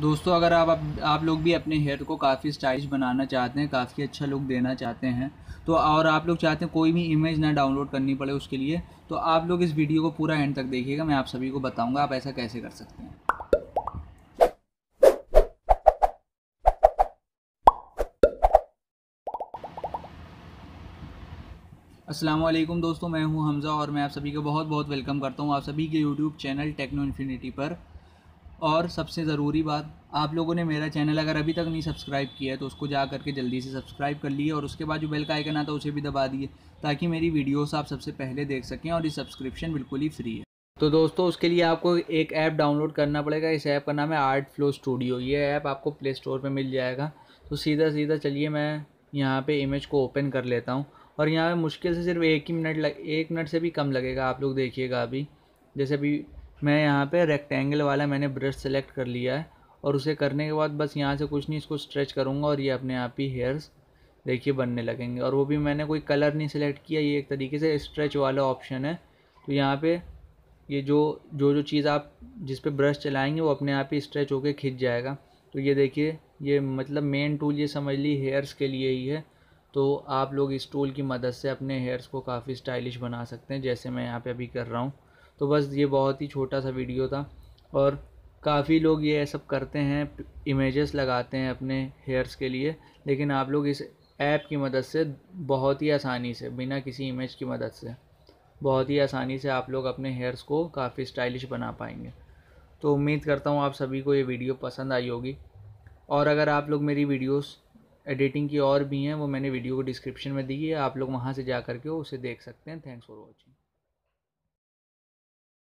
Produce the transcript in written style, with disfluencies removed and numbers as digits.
दोस्तों अगर आप लोग भी अपने हेयर को काफ़ी स्टाइलिश बनाना चाहते हैं, काफ़ी अच्छा लुक देना चाहते हैं तो, और आप लोग चाहते हैं कोई भी इमेज ना डाउनलोड करनी पड़े उसके लिए, तो आप लोग इस वीडियो को पूरा एंड तक देखिएगा। मैं आप सभी को बताऊंगा आप ऐसा कैसे कर सकते हैं। अस्सलामुअलैकुम दोस्तों, मैं हूं हमज़ा और मैं आप सभी को बहुत बहुत वेलकम करता हूं आप सभी के यूट्यूब चैनल टेक्नो इन्फिनिटी पर। और सबसे ज़रूरी बात, आप लोगों ने मेरा चैनल अगर अभी तक नहीं सब्सक्राइब किया है तो उसको जा करके जल्दी से सब्सक्राइब कर लिए और उसके बाद जो बेल का आइकन आता है उसे भी दबा दिए ताकि मेरी वीडियोस आप सबसे पहले देख सकें और ये सब्सक्रिप्शन बिल्कुल ही फ्री है। तो दोस्तों उसके लिए आपको एक ऐप डाउनलोड करना पड़ेगा। इस ऐप का नाम है आर्ट फ्लो स्टूडियो। ये ऐप आपको प्ले स्टोर पर मिल जाएगा। तो सीधा चलिए मैं यहाँ पर इमेज को ओपन कर लेता हूँ और यहाँ पर मुश्किल से सिर्फ एक मिनट से भी कम लगेगा। आप लोग देखिएगा अभी, जैसे अभी मैं यहाँ पे रेक्टेंगल वाला मैंने ब्रश सेलेक्ट कर लिया है और उसे करने के बाद बस यहाँ से कुछ नहीं, इसको स्ट्रेच करूँगा और ये अपने आप ही हेयर्स देखिए बनने लगेंगे। और वो भी मैंने कोई कलर नहीं सेलेक्ट किया, ये एक तरीके से स्ट्रेच वाला ऑप्शन है। तो यहाँ पे ये जो चीज़ आप जिस पे ब्रश चलाएँगे वो अपने आप ही स्ट्रेच होकर खिंच जाएगा। तो ये देखिए, ये मतलब मेन टूल ये समझ ली हेयर्स के लिए ही है। तो आप लोग इस टूल की मदद से अपने हेयर्स को काफ़ी स्टाइलिश बना सकते हैं, जैसे मैं यहाँ पर अभी कर रहा हूँ। तो बस ये बहुत ही छोटा सा वीडियो था और काफ़ी लोग ये सब करते हैं, इमेजेस लगाते हैं अपने हेयर्स के लिए, लेकिन आप लोग इस ऐप की मदद से बहुत ही आसानी से, बिना किसी इमेज की मदद से, बहुत ही आसानी से आप लोग अपने हेयर्स को काफ़ी स्टाइलिश बना पाएंगे। तो उम्मीद करता हूँ आप सभी को ये वीडियो पसंद आई होगी। और अगर आप लोग मेरी वीडियोस एडिटिंग की और भी हैं वो मैंने वीडियो को डिस्क्रिप्शन में दी है, आप लोग वहाँ से जा करके उसे देख सकते हैं। Thanks for watching.